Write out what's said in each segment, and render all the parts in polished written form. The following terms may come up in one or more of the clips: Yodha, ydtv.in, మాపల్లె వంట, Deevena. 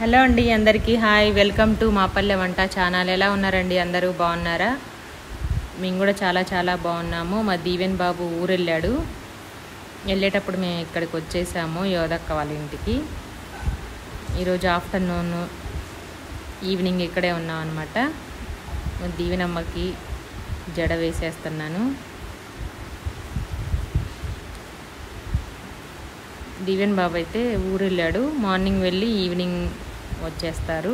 Hello అండి అందరికీ hi, welcome to మాపల్లె వంట ఛానల్. ఎలా ఉన్నారండి? అందరూ బాగున్నారా? మేము కూడా చాలా చాలా బాగున్నాము. మా దీవెన్ బాబు ఊరు వెళ్ళాడు. వెళ్ళేటప్పుడు మేము ఇక్కడికి వచ్చేసాము, యోధక్క వాళ్ళ ఇంటికి. ఈరోజు ఆఫ్టర్నూన్ ఈవినింగ్ ఇక్కడే ఉన్నాం అనమాట. దీవెనమ్మకి జడ వేసేస్తున్నాను. దీవెన్ బాబు అయితే ఊరు వెళ్ళాడు. మార్నింగ్ వెళ్ళి ఈవినింగ్ వచ్చేసారు.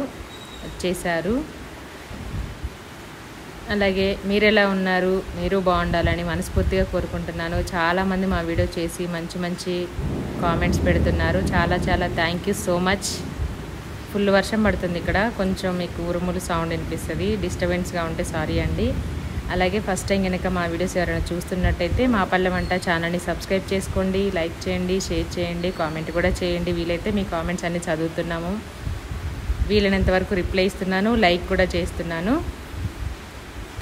అలాగే మీరెలా ఉన్నారు? మీరు బాగుండాలని మనస్ఫూర్తిగా కోరుకుంటున్నాను. చాలామంది మా వీడియో చేసి మంచి మంచి కామెంట్స్ పెడుతున్నారు. చాలా చాలా thank you so much. Full వర్షం పడుతుంది ఇక్కడ, కొంచెం మీకు ఉరుములు సౌండ్ వినిపిస్తుంది. డిస్టర్బెన్స్గా ఉంటే సారీ అండి. అలాగే ఫస్ట్ టైం కనుక మా వీడియోస్ ఎవరైనా చూస్తున్నట్టయితే మాపల్లె వంట ఛానల్ని సబ్స్క్రైబ్ చేసుకోండి, లైక్ చేయండి, షేర్ చేయండి, కామెంట్ కూడా చేయండి. వీలైతే మీ కామెంట్స్ అన్నీ చదువుతున్నాము, వీలైనంత వరకు రిప్లై ఇస్తున్నాను, లైక్ కూడా చేస్తున్నాను.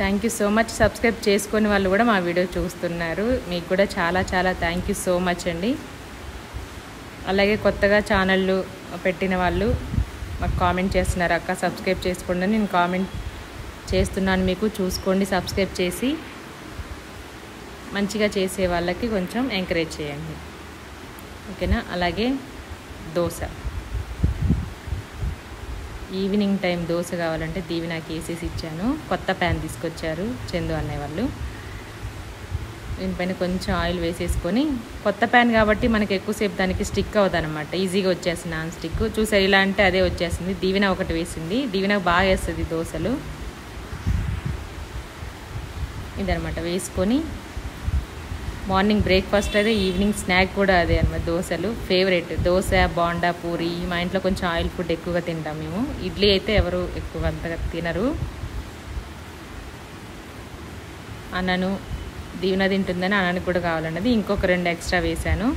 Thank you so much. Subscribe చేసుకొని వాళ్ళు కూడా మా వీడియో చూస్తున్నారు. మీకు కూడా చాలా చాలా థ్యాంక్ యూ సో మచ్ అండి. అలాగే కొత్తగా ఛానళ్ళు పెట్టిన వాళ్ళు మాకు కామెంట్ చేస్తున్నారు, అక్క సబ్స్క్రైబ్ చేసుకోండి. నేను కామెంట్ చేస్తున్నాను, మీకు చూసుకోండి, సబ్స్క్రైబ్ చేసి మంచిగా చేసే వాళ్ళకి కొంచెం ఎంకరేజ్ చేయండి, ఓకేనా? అలాగే దోశ, ఈవినింగ్ టైం దోశ కావాలంటే దీవెనకి వేసేసి ఇచ్చాను. కొత్త ప్యాన్ తీసుకొచ్చారు చందు అనే వాళ్ళు. దీనిపైన కొంచెం ఆయిల్ వేసేసుకొని, కొత్త ప్యాన్ కాబట్టి మనకి ఎక్కువసేపు దానికి స్టిక్ అవ్వదనమాట, ఈజీగా వచ్చేస్తుంది నాన్ స్టిక్. చూసారు, ఇలా అంటే అదే వచ్చేసింది. దీవెన ఒకటి వేసింది, దీవెన బాగా వేస్తుంది దోశలు. ఇదనమాట వేసుకొని మార్నింగ్ బ్రేక్ఫాస్ట్ అదే, ఈవినింగ్ స్నాక్ కూడా అదే అనమాట. దోశలు ఫేవరెట్, దోశ, బోండా, పూరి. మా ఇంట్లో కొంచెం ఆయిల్ ఫుడ్ ఎక్కువగా తింటాం మేము. ఇడ్లీ అయితే ఎవరు ఎక్కువ అంతగా తినరు. అన్నను దీవెన తింటుందని అన్నను కూడా కావాలన్నది. ఇంకొక 2 ఎక్స్ట్రా వేశాను.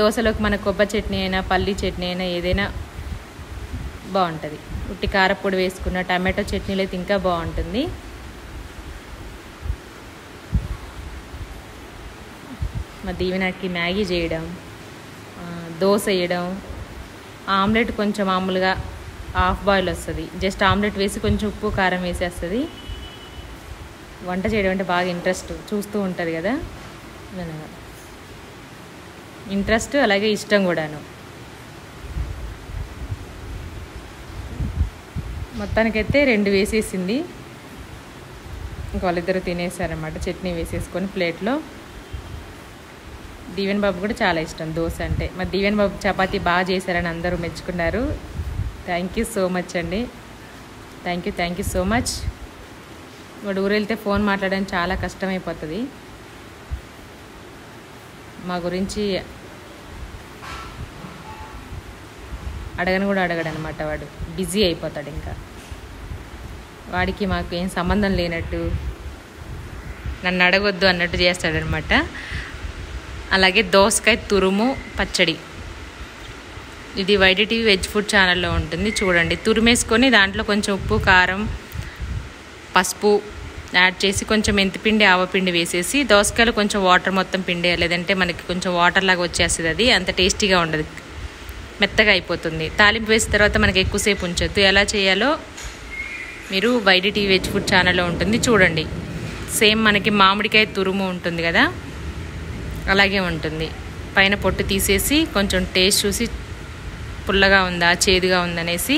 దోశలోకి మన కొబ్బరి చట్నీ అయినా పల్లి చట్నీ అయినా ఏదైనా బాగుంటుంది. ఉట్టి కారపొడి వేసుకున్న టమాటో చట్నీలు అయితే ఇంకా బాగుంటుంది. మా దీవెనకి మ్యాగీ చేయడం, దోశ వేయడం, ఆమ్లెట్ కొంచెం మామూలుగా హాఫ్ బాయిల్ వస్తుంది, జస్ట్ ఆమ్లెట్ వేసి కొంచెం ఉప్పు కారం వేసేస్తుంది. వంట చేయడం అంటే బాగా ఇంట్రెస్ట్, చూస్తూ ఉంటుంది కదా, ఇంట్రెస్ట్ అలాగే ఇష్టం కూడాను. మొత్తానికైతే 2 వేసేసింది. ఇంకా వాళ్ళిద్దరూ తినేసారనమాట. చట్నీ వేసేసుకొని ప్లేట్లో. దీవెన్ బాబు కూడా చాలా ఇష్టం దోశ అంటే. మా దీవెన్ బాబు చపాతీ బాగా చేశారని అందరూ మెచ్చుకున్నారు. థ్యాంక్ యూ సో మచ్ అండి. Thank you so much. వాడు ఊరు వెళ్తే ఫోన్ మాట్లాడడం చాలా కష్టమైపోతుంది. మా గురించి అడగను కూడా అడగడనమాట వాడు, బిజీ అయిపోతాడు. ఇంకా వాడికి మాకు ఏం సంబంధం లేనట్టు, నన్ను అడగొద్దు అన్నట్టు చేస్తాడనమాట. అలాగే దోసకాయ తురుము పచ్చడి, ఇది ydtv వెజ్ ఫుడ్ ఛానల్లో ఉంటుంది, చూడండి. తురుమేసుకొని దాంట్లో కొంచెం ఉప్పు కారం పసుపు యాడ్ చేసి కొంచెం మెంతిపిండి ఆవపిండి వేసేసి, దోసకాయలు కొంచెం వాటర్ మొత్తం పిండి, లేదంటే మనకి కొంచెం వాటర్ లాగా వచ్చేస్తుంది. అది అంత టేస్టీగా ఉండదు, మెత్తగా అయిపోతుంది. తాలింపు వేసిన తర్వాత మనకి ఎక్కువసేపు ఉంచొద్దు. ఎలా చేయాలో మీరు ydtv వెజ్ ఫుడ్ ఛానల్లో ఉంటుంది, చూడండి. సేమ్ మనకి మామిడికాయ తురుము ఉంటుంది కదా, అలాగే ఉంటుంది. పైన పొట్టు తీసేసి కొంచెం టేస్ట్ చూసి, పుల్లగా ఉందా చేదుగా ఉందనేసి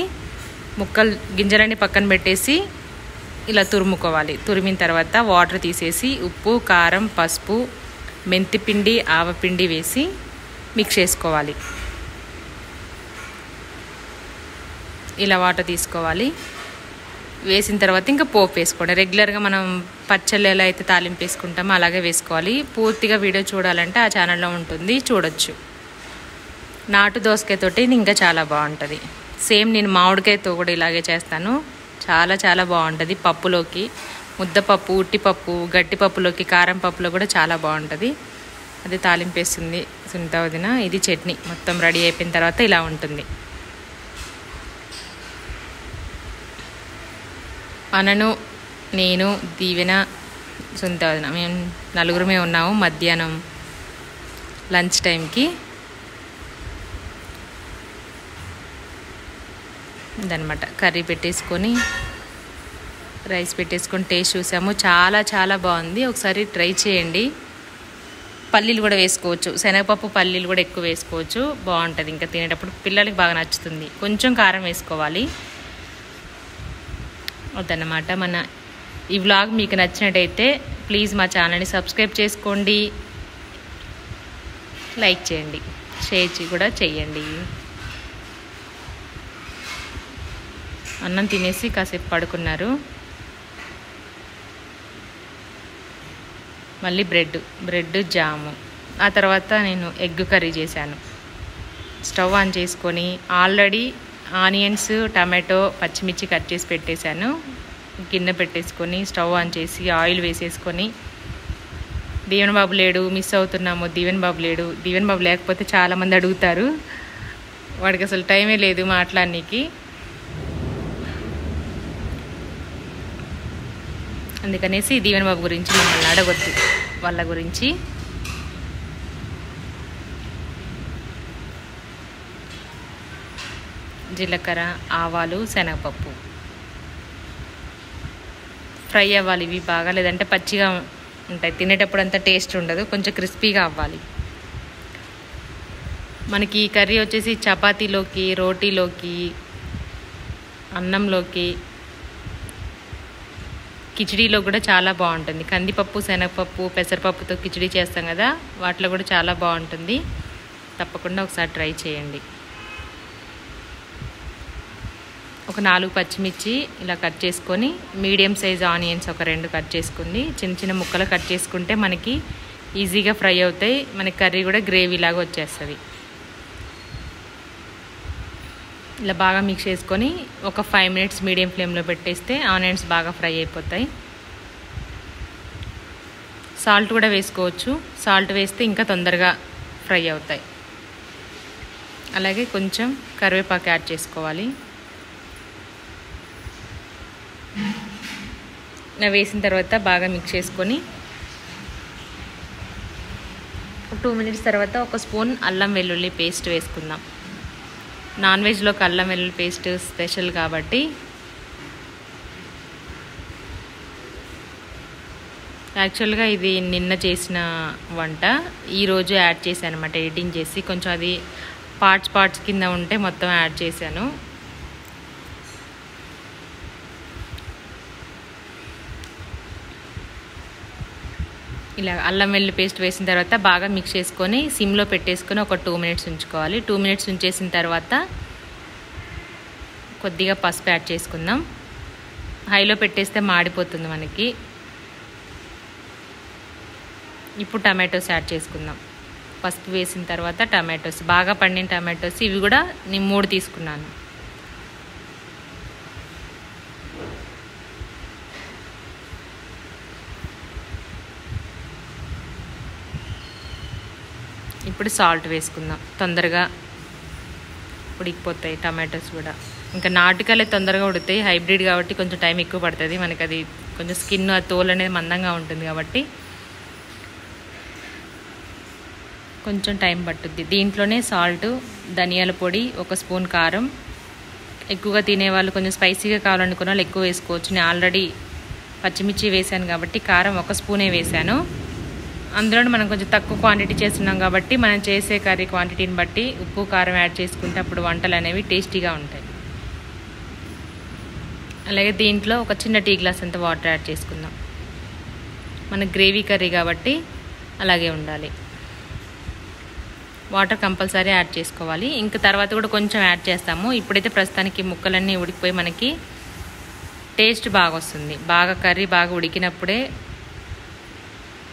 ముక్కలు గింజలన్నీ పక్కన పెట్టేసి ఇలా తురుముకోవాలి. తురిమిన తర్వాత వాటర్ తీసేసి ఉప్పు కారం పసుపు మెంతిపిండి ఆవపిండి వేసి మిక్స్ చేసుకోవాలి. ఇలా వాటర్ తీసుకోవాలి. వేసిన తర్వాత ఇంకా పోపు వేసుకోండి. రెగ్యులర్గా మనం పచ్చళ్ళు ఎలా అయితే తాలింపు వేసుకుంటామో అలాగే వేసుకోవాలి. పూర్తిగా వీడియో చూడాలంటే ఆ ఛానల్లో ఉంటుంది, చూడొచ్చు. నాటు దోసకాయతోటి ఇది ఇంకా చాలా బాగుంటుంది. సేమ్ నేను మామిడికాయతో కూడా ఇలాగే చేస్తాను, చాలా చాలా బాగుంటుంది. పప్పులోకి, ముద్దపప్పు, ఉట్టిపప్పు, గట్టిపప్పులోకి, కారం పప్పులో కూడా చాలా బాగుంటుంది. అది తాలింపు వేస్తుంది సునీత వదిన. ఇది చట్నీ మొత్తం రెడీ అయిపోయిన తర్వాత ఇలా ఉంటుంది. అనను నేను దీవెన సునీత వదిన మేము నలుగురమే ఉన్నాము. మధ్యాహ్నం లంచ్ టైంకి ఇదన్నమాట కర్రీ పెట్టేసుకొని రైస్ పెట్టేసుకొని టేస్ట్ చూసాము చాలా చాలా బాగుంది ఒకసారి ట్రై చేయండి పల్లీలు కూడా వేసుకోవచ్చు శనగపప్పు పల్లీలు కూడా ఎక్కువ వేసుకోవచ్చు బాగుంటది ఇంకా తినేటప్పుడు పిల్లలకి బాగా నచ్చుతుంది కొంచెం కారం వేసుకోవాలి అదన్నమాట మన ఈ వ్లాగ్ మీకు నచ్చినట్లయితే ప్లీజ్ మా ఛానల్ ని సబ్స్క్రైబ్ చేసుకోండి లైక్ చేయండి షేర్ కూడా చేయండి అన్నం తినేసి కాసేపు పడుకున్నారు మళ్ళీ బ్రెడ్ జాము ఆ తర్వాత నేను ఎగ్ కర్రీ చేశాను స్టవ్ ఆన్ చేసుకొని ఆల్రెడీ ఆనియన్స్ టమాటో పచ్చిమిర్చి కట్ చేసి పెట్టేశాను గిన్నె పెట్టేసుకొని స్టవ్ ఆన్ చేసి ఆయిల్ వేసేసుకొని దీవెన్ బాబు లేడు మిస్ అవుతున్నాము దీవెన్ బాబు లేడు దీవెన్ బాబు లేకపోతే చాలామంది అడుగుతారు వాడికి అసలు టైమే లేదు మాట్లాడడానికి అందుకనేసి దీవెన్ బాబు గురించి మిమ్మల్ని అడగొద్దు వాళ్ళ గురించి జీలకర్ర ఆవాలు శనగపప్పు ఫ్రై అవ్వాలి ఇవి బాగా లేదంటే పచ్చిగా ఉంటాయి తినేటప్పుడు అంత టేస్ట్ ఉండదు కొంచెం క్రిస్పీగా అవ్వాలి మనకి ఈ కర్రీ వచ్చేసి చపాతీలోకి రోటీలోకి అన్నంలోకి కిచిడీలో కూడా చాలా బాగుంటుంది కందిపప్పు శనగపప్పు పెసరపప్పుతో కిచిడీ చేస్తాం కదా వాటిలో కూడా చాలా బాగుంటుంది తప్పకుండా ఒకసారి ట్రై చేయండి ఒక 4 పచ్చిమిర్చి ఇలా కట్ చేసుకొని మీడియం సైజ్ ఆనియన్స్ ఒక 2 కట్ చేసుకుంది చిన్న చిన్న ముక్కలు కట్ చేసుకుంటే మనకి ఈజీగా ఫ్రై అవుతాయి మన కర్రీ కూడా గ్రేవీ లాగా వచ్చేస్తుంది ఇలా బాగా మిక్స్ చేసుకొని ఒక 5 నిమిషాలు మీడియం ఫ్లేమ్లో పెట్టేస్తే ఆనియన్స్ బాగా ఫ్రై అయిపోతాయి సాల్ట్ కూడా వేసుకోవచ్చు సాల్ట్ వేస్తే ఇంకా తొందరగా ఫ్రై అవుతాయి అలాగే కొంచెం కరివేపాకు యాడ్ చేసుకోవాలి నేను వేసిన తర్వాత బాగా మిక్స్ చేసుకొని 2 నిమిషాల తర్వాత ఒక స్పూన్ అల్లం వెల్లుల్లి పేస్ట్ వేసుకుందాం నాన్ వెజ్లోకి అల్లం వెల్లుల్లి పేస్ట్ స్పెషల్ కాబట్టి యాక్చువల్గా ఇది నిన్న చేసిన వంట ఈరోజు యాడ్ చేశాను అనమాట ఎడిటింగ్ చేసి కొంచెం అది పార్ట్స్ కింద ఉంటే మొత్తం యాడ్ చేశాను ఇలా అల్లం వెల్లుల్లి పేస్ట్ వేసిన తర్వాత బాగా మిక్స్ చేసుకొని సిమ్లో పెట్టేసుకొని ఒక 2 నిమిషాలు ఉంచుకోవాలి 2 నిమిషాలు ఉంచేసిన తర్వాత కొద్దిగా పసుపు యాడ్ చేసుకుందాం హైలో పెట్టేస్తే మాడిపోతుంది మనకి ఇప్పుడు టమాటోస్ యాడ్ చేసుకుందాం పసుపు వేసిన తర్వాత టమాటోస్ బాగా పండిన టమాటోస్ ఇవి కూడా నేను 3 తీసుకున్నాను ఇప్పుడు సాల్ట్ వేసుకుందాం తొందరగా ఉడికిపోతాయి టమాటోస్ కూడా ఇంకా నాటుకాయలే తొందరగా ఉడుతాయి హైబ్రిడ్ కాబట్టి కొంచెం టైం ఎక్కువ పడుతుంది మనకు అది కొంచెం స్కిన్ తోలు అనేది మందంగా ఉంటుంది కాబట్టి కొంచెం టైం పట్టుద్ది దీంట్లోనే సాల్ట్ ధనియాల పొడి ఒక స్పూన్ కారం ఎక్కువగా తినేవాళ్ళు కొంచెం స్పైసీగా కావాలనుకున్న వాళ్ళు ఎక్కువ వేసుకోవచ్చు నేను ఆల్రెడీ పచ్చిమిర్చి వేసాను కాబట్టి కారం ఒక స్పూనే వేసాను అందులో మనం కొంచెం తక్కువ క్వాంటిటీ చేస్తున్నాం కాబట్టి మనం చేసే కర్రీ క్వాంటిటీని బట్టి ఉప్పు కారం యాడ్ చేసుకుంటే అప్పుడు వంటలు అనేవి టేస్టీగా ఉంటాయి అలాగే దీంట్లో ఒక చిన్న టీ గ్లాస్ అంత వాటర్ యాడ్ చేసుకుందాం మన గ్రేవీ కర్రీ కాబట్టి అలాగే ఉండాలి వాటర్ కంపల్సరీ యాడ్ చేసుకోవాలి ఇంకా తర్వాత కూడా కొంచెం యాడ్ చేస్తాము ఇప్పుడైతే ప్రస్తుతానికి ముక్కలన్నీ ఉడికిపోయి మనకి టేస్ట్ బాగా వస్తుంది బాగా కర్రీ బాగా ఉడికినప్పుడే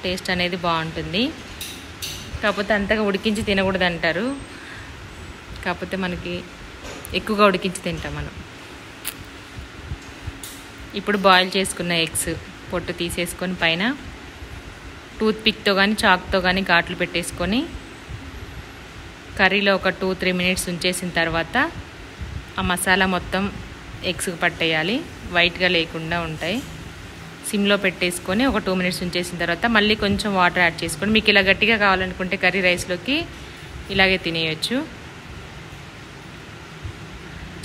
టేస్ట్ అనేది బాగుంటుంది కాకపోతే అంతగా ఉడికించి తినకూడదు అంటారు కాకపోతే మనకి ఎక్కువగా ఉడికించి తింటాం మనం ఇప్పుడు బాయిల్ చేసుకున్న ఎగ్స్ పొట్టు తీసేసుకొని పైన టూత్పిక్తో కానీ చాక్తో కానీ ఘాట్లు పెట్టేసుకొని కర్రీలో ఒక 2-3 నిమిషాలు ఉంచేసిన తర్వాత ఆ మసాలా మొత్తం ఎగ్స్కి పట్టేయాలి వైట్గా లేకుండా ఉంటాయి సిమ్లో పెట్టేసుకొని ఒక 2 నిమిషాలు ఉంచేసిన తర్వాత మళ్ళీ కొంచెం వాటర్ యాడ్ చేసుకొని మీకు ఇలా గట్టిగా కావాలనుకుంటే కర్రీ రైస్లోకి ఇలాగే తినేయచ్చు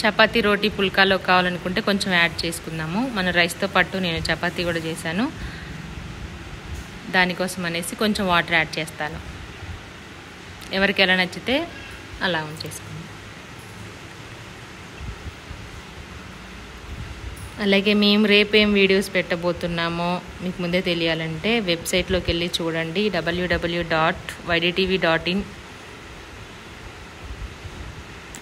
చపాతీ రోటీ పుల్కాలో కావాలనుకుంటే కొంచెం యాడ్ చేసుకుందాము. మన రైస్ తో పాటు నేను చపాతీ కూడా చేశాను, దాని కోసం అనేసి కొంచెం వాటర్ యాడ్ చేస్తాను. ఎవరికి ఎలా నచ్చితే అలా ఉంచేసుకుందాం. అలాగే మేము రేపేం వీడియోస్ పెట్టబోతున్నామో మీకు ముందే తెలియాలంటే వెబ్సైట్లోకి వెళ్ళి చూడండి. www.ydtv.in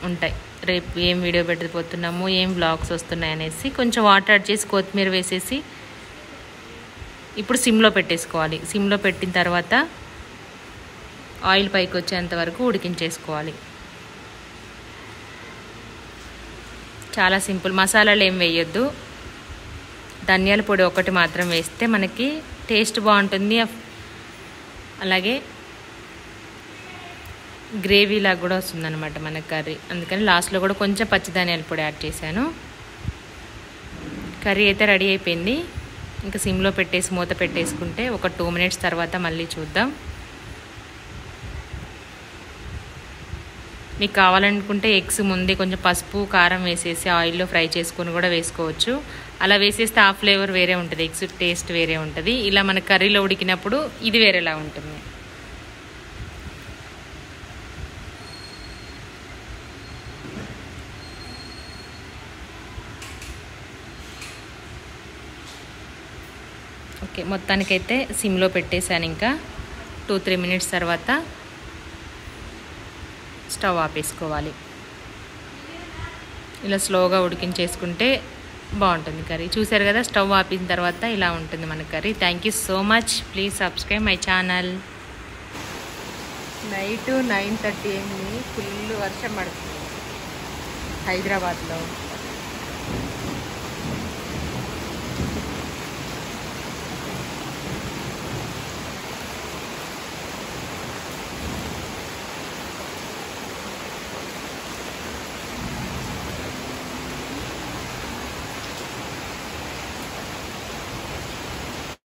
ఉంటాయి రేపు ఏం వీడియో పెట్టబోతున్నాము, ఏం బ్లాగ్స్ వస్తున్నాయి అనేసి. కొంచెం వాటర్ యాడ్ చేసి కొత్తిమీర వేసేసి ఇప్పుడు సిమ్లో పెట్టేసుకోవాలి. సిమ్లో పెట్టిన తర్వాత ఆయిల్ పైకి వచ్చేంత వరకు ఉడికించేసుకోవాలి. చాలా సింపుల్, మసాలాలు ఏం వేయొద్దు. ధనియాల పొడి ఒకటి మాత్రం వేస్తే మనకి టేస్ట్ బాగుంటుంది. అలాగే గ్రేవీలా కూడా వస్తుందన్నమాట మన కర్రీ. అందుకని లాస్ట్లో కూడా కొంచెం పచ్చి ధనియాల పొడి యాడ్ చేశాను. కర్రీ అయితే రెడీ అయిపోయింది. ఇంకా సిమ్లో పెట్టేసి మూత పెట్టేసుకుంటే ఒక 2 నిమిషాల తర్వాత మళ్ళీ చూద్దాం. మీకు కావాలనుకుంటే ఎగ్స్ ముందే కొంచెం పసుపు కారం వేసేసి ఆయిల్లో ఫ్రై చేసుకొని కూడా వేసుకోవచ్చు. అలా వేసేస్తే ఆ ఫ్లేవర్ వేరే ఉంటుంది, ఎగ్స్ టేస్ట్ వేరే ఉంటుంది. ఇలా మన కర్రీలో ఉడికినప్పుడు ఇది వేరేలా ఉంటుంది. ఓకే, మొత్తానికైతే సిమ్లో పెట్టేశాను. ఇంకా 2-3 నిమిషాల తర్వాత స్టవ్ ఆపేసుకోవాలి. ఇలా స్లోగా ఉడికించేసుకుంటే బాగుంటుంది కర్రీ. చూసారు కదా, స్టవ్ ఆపిన తర్వాత ఇలా ఉంటుంది మన curry. Thank you so much. Please subscribe my channel. Night 9:30 అయింది. ఫుల్ వర్షం పడుతుంది హైదరాబాద్లో.